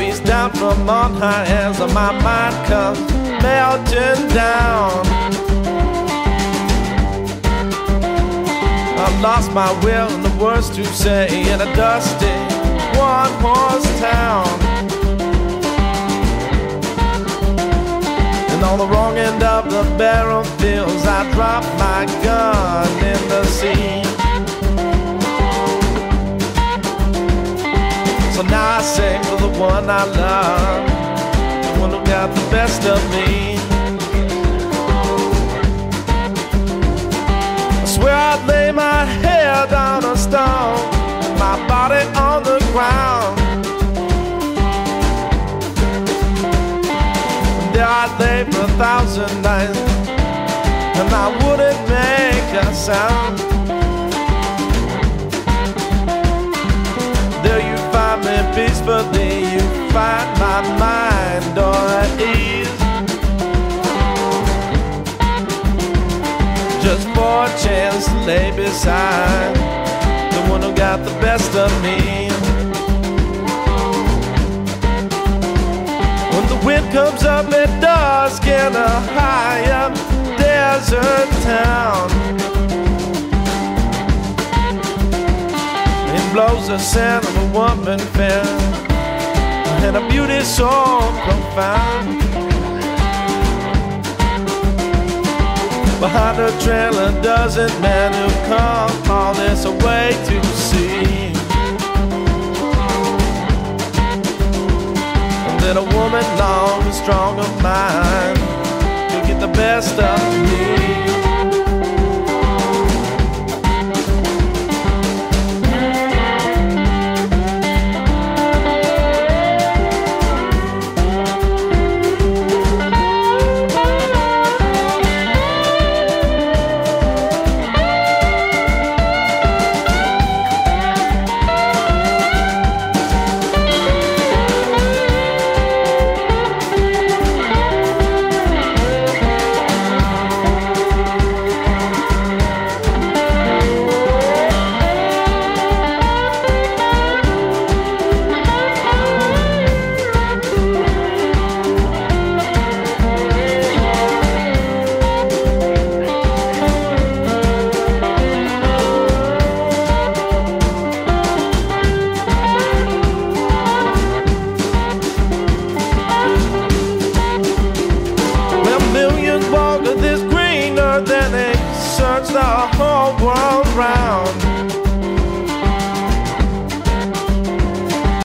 beats down from on high as my mind comes melting down. I've lost my will and the words to say in a dusty one-horse town. And on the wrong end of the barrel fields, I drop my gun in the sea. So now I sing for the one I love, the one who got the best of me. I swear I'd lay my head on a stone, my body on the ground. And there I'd lay for 1,000 nights, and I wouldn't make a sound. Peacefully you find my mind or at ease, just for a chance to lay beside the one who got the best of me. When the wind comes up at dusk in a high-up desert town, blows the scent of a woman fair and a beauty so profound. Behind her trail a dozen men who come all this away to see. And then a woman long and strong of mind to get the best of me. This greener than they search the whole world.